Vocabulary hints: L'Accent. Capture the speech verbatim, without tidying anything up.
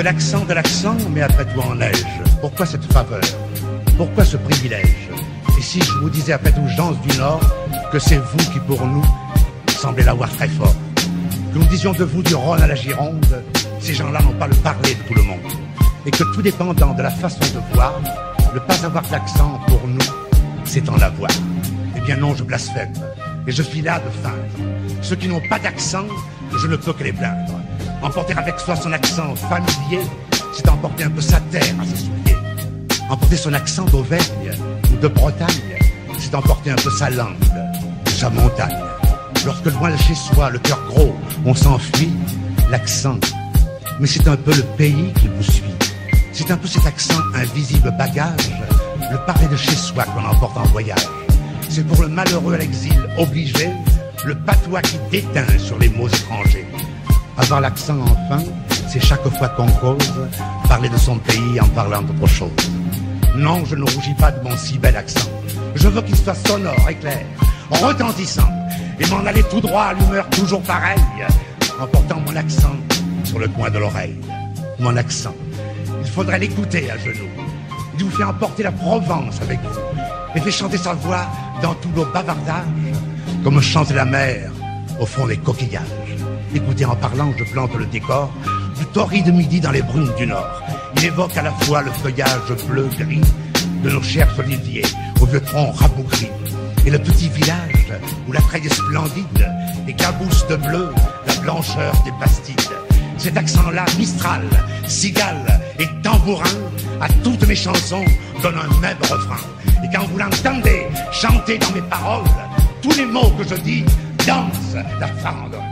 de l'accent, de l'accent, mais après tout en neige. Pourquoi cette faveur? Pourquoi ce privilège? Et si je vous disais après tout, gens du Nord, que c'est vous qui pour nous semblez l'avoir très fort? Que nous disions de vous du Rhône à la Gironde, ces gens-là n'ont pas le parler de tout le monde. Et que tout dépendant de la façon de voir, ne pas avoir d'accent pour nous, c'est en avoir. Eh bien non, je blasphème, et je suis là de feindre. Ceux qui n'ont pas d'accent, je ne peux que les plaindre. Emporter avec soi son accent familier, c'est emporter un peu sa terre à ses souliers. Emporter son accent d'Auvergne ou de Bretagne, c'est emporter un peu sa langue, sa montagne. Lorsque loin de chez soi, le cœur gros, on s'enfuit, l'accent. Mais c'est un peu le pays qui vous suit. C'est un peu cet accent invisible bagage, le parler de chez soi qu'on emporte en voyage. C'est pour le malheureux à l'exil obligé, le patois qui déteint sur les mots étrangers. Avoir l'accent enfin, c'est chaque fois qu'on cause, parler de son pays en parlant d'autre chose. Non, je ne rougis pas de mon si bel accent. Je veux qu'il soit sonore et clair, retentissant, et m'en aller tout droit à l'humeur toujours pareille, en portant mon accent sur le coin de l'oreille. Mon accent, il faudrait l'écouter à genoux. Il vous fait emporter la Provence avec vous, et fait chanter sa voix dans tous nos bavardages, comme chanter la mer au fond des coquillages. Écoutez, en parlant, je plante le décor du torride midi dans les brumes du nord. Il évoque à la fois le feuillage bleu-gris de nos chers oliviers au vieux tronc rabougris et le petit village où la treille est splendide et cabousse de bleu la blancheur des Bastides. Cet accent-là, mistral, cigale et tambourin, à toutes mes chansons donne un même refrain. Et quand vous l'entendez chanter dans mes paroles, tous les mots que je dis dansent la fendre.